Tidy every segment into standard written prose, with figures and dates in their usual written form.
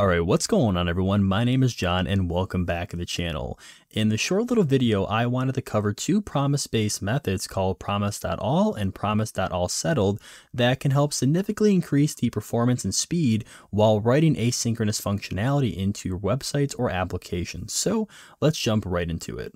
Alright, what's going on everyone? My name is John and welcome back to the channel. In this short little video, I wanted to cover two promise-based methods called Promise.all and Promise.allSettled that can help significantly increase the performance and speed while writing asynchronous functionality into your websites or applications. So let's jump right into it.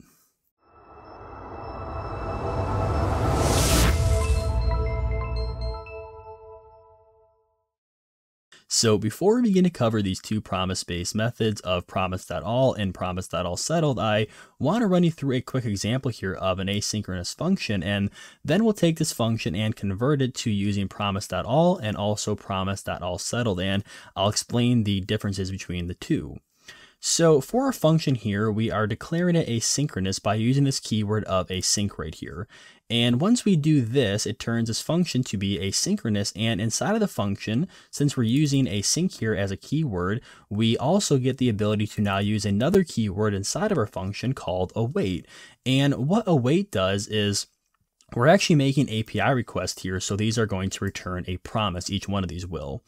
So before we begin to cover these two promise-based methods of Promise.all and Promise.allSettled, I want to run you through a quick example here of an asynchronous function, and then we'll take this function and convert it to using Promise.all and also Promise.allSettled, and I'll explain the differences between the two. So for our function here, we are declaring it asynchronous by using this keyword of async right here. And once we do this, it turns this function to be asynchronous. And inside of the function, since we're using async here as a keyword, we also get the ability to now use another keyword inside of our function called await. And what await does is we're actually making API requests here. So these are going to return a promise. Each one of these will.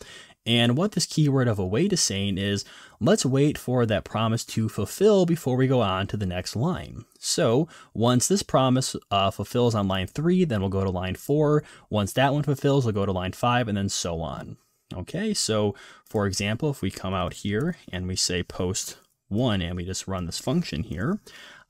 And what this keyword of await is saying is, let's wait for that promise to fulfill before we go on to the next line. So once this promise fulfills on line 3, then we'll go to line 4. Once that one fulfills, we'll go to line 5 and then so on. Okay, so for example, if we come out here and we say post 1 and we just run this function here,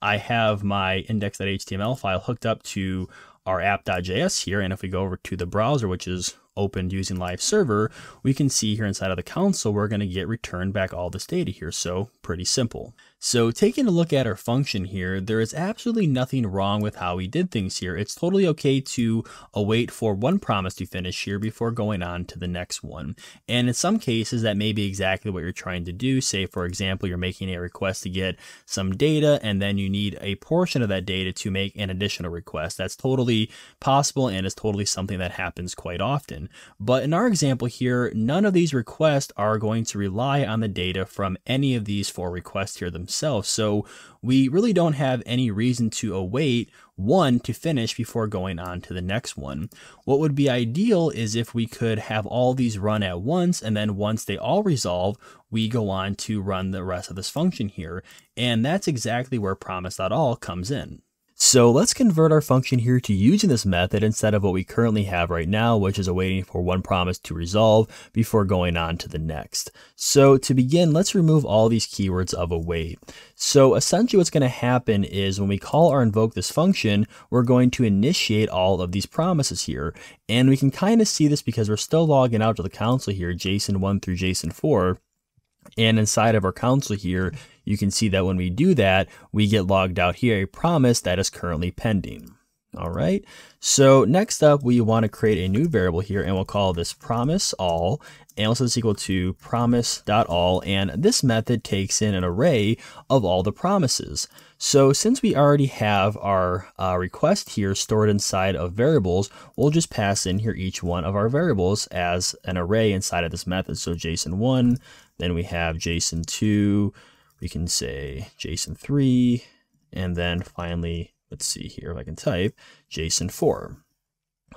I have my index.html file hooked up to our app.js here. And if we go over to the browser, which is opened using live server, we can see here inside of the console, we're going to get returned back all this data here. So pretty simple. So taking a look at our function here, there is absolutely nothing wrong with how we did things here. It's totally okay to await for one promise to finish here before going on to the next one. And in some cases that may be exactly what you're trying to do. Say for example, you're making a request to get some data and then you need a portion of that data to make an additional request. That's totally possible and is totally something that happens quite often. But in our example here, none of these requests are going to rely on the data from any of these four requests here themselves. So we really don't have any reason to await one to finish before going on to the next one. What would be ideal is if we could have all these run at once, and then once they all resolve, we go on to run the rest of this function here. And that's exactly where Promise.all comes in. So let's convert our function here to using this method instead of what we currently have right now, which is awaiting for one promise to resolve before going on to the next. So to begin, let's remove all these keywords of await. So essentially what's going to happen is when we call or invoke this function, we're going to initiate all of these promises here. And we can kind of see this because we're still logging out to the console here, JSON1 through JSON4. And inside of our console here, you can see that when we do that, we get logged out here a promise that is currently pending. All right. So next up, we want to create a new variable here and we'll call this promise all and also is equal to promise.all. And this method takes in an array of all the promises. So since we already have our request here stored inside of variables, we'll just pass in here each one of our variables as an array inside of this method. So JSON1, then we have JSON2, we can say JSON3, and then finally, let's see here if I can type JSON4.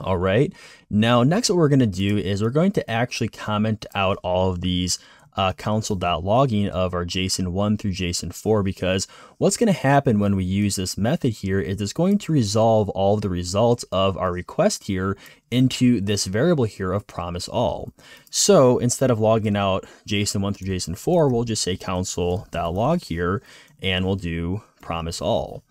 All right, now next what we're going to do is we're going to actually comment out all of these console.logging of our JSON1 through JSON4, because what's going to happen when we use this method here is it's going to resolve all of the results of our request here into this variable here of promise all. So instead of logging out JSON1 through JSON4, we'll just say console.log here and we'll do promise all.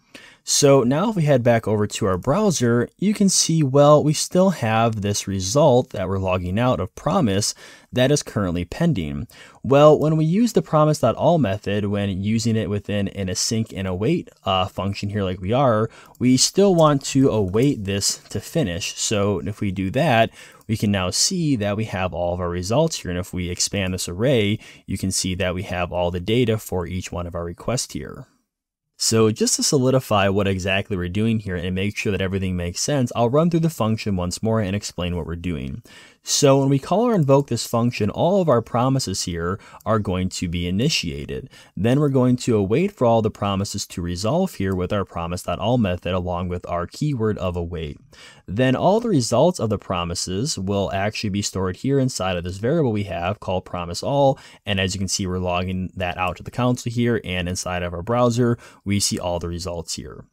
So now if we head back over to our browser, you can see, well, we still have this result that we're logging out of promise that is currently pending. Well, when we use the promise.all method, when using it within an async and await function here like we are, we still want to await this to finish. So if we do that, we can now see that we have all of our results here. And if we expand this array, you can see that we have all the data for each one of our requests here. So just to solidify what exactly we're doing here and make sure that everything makes sense, I'll run through the function once more and explain what we're doing. So when we call or invoke this function, all of our promises here are going to be initiated. Then we're going to await for all the promises to resolve here with our promise.all method along with our keyword of await. Then all the results of the promises will actually be stored here inside of this variable we have called promise.all. And as you can see, we're logging that out to the console here, and inside of our browser, we see all the results here.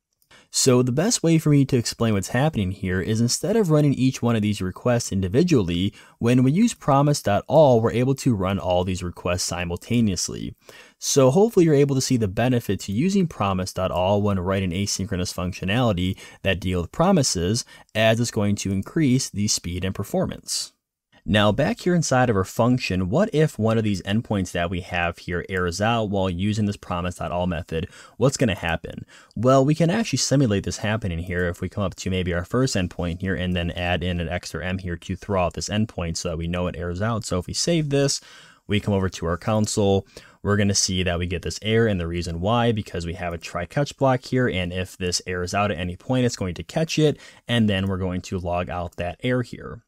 So the best way for me to explain what's happening here is instead of running each one of these requests individually, when we use promise.all, we're able to run all these requests simultaneously. So hopefully you're able to see the benefit to using promise.all when writing asynchronous functionality that deals with promises, as it's going to increase the speed and performance. Now back here inside of our function, what if one of these endpoints that we have here errors out while using this promise.all method? What's going to happen? Well, we can actually simulate this happening here if we come up to maybe our first endpoint here and then add in an extra M here to throw out this endpoint so that we know it errors out. So if we save this, we come over to our console, we're going to see that we get this error, and the reason why, because we have a try catch block here, and if this errors out at any point, it's going to catch it, and then we're going to log out that error here.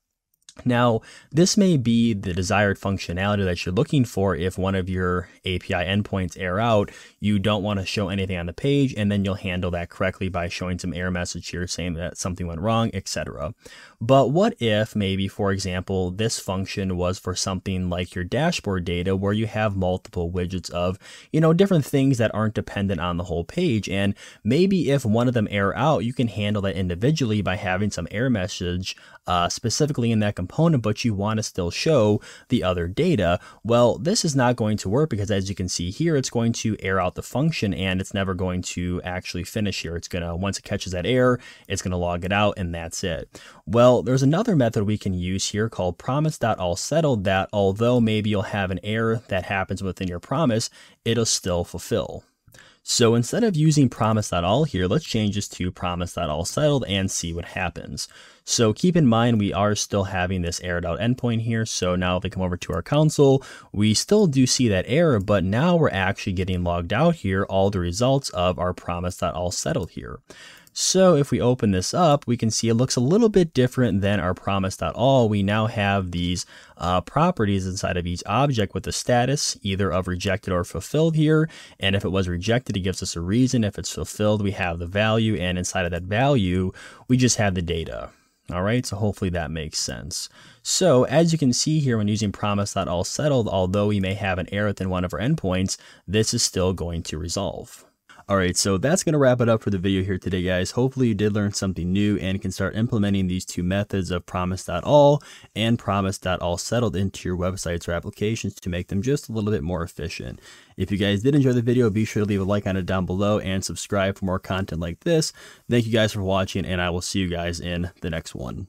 Now, this may be the desired functionality that you're looking for. If one of your API endpoints error out, you don't want to show anything on the page, and then you'll handle that correctly by showing some error message here saying that something went wrong, etc. But what if maybe, for example, this function was for something like your dashboard data where you have multiple widgets of, you know, different things that aren't dependent on the whole page. And maybe if one of them error out, you can handle that individually by having some error message specifically in that component, but you want to still show the other data. Well, this is not going to work because as you can see here, it's going to error out the function and it's never going to actually finish here. It's going to, once it catches that error, it's going to log it out and that's it. Well, there's another method we can use here called Promise.allSettled that although maybe you'll have an error that happens within your promise, it'll still fulfill. So instead of using promise.all here, let's change this to promise.allSettled and see what happens. So keep in mind, we are still having this errored out endpoint here. So now if we come over to our console, we still do see that error, but now we're actually getting logged out here, all the results of our promise.allSettled here. So if we open this up, we can see it looks a little bit different than our promise.all. We now have these properties inside of each object with the status either of rejected or fulfilled here. And if it was rejected, it gives us a reason. If it's fulfilled, we have the value, and inside of that value, we just have the data. All right, so hopefully that makes sense. So as you can see here, when using promise.allSettled, although we may have an error within one of our endpoints, this is still going to resolve. All right, so that's going to wrap it up for the video here today, guys. Hopefully you did learn something new and can start implementing these two methods of promise.all and promise.allSettled into your websites or applications to make them just a little bit more efficient. If you guys did enjoy the video, be sure to leave a like on it down below and subscribe for more content like this. Thank you guys for watching, and I will see you guys in the next one.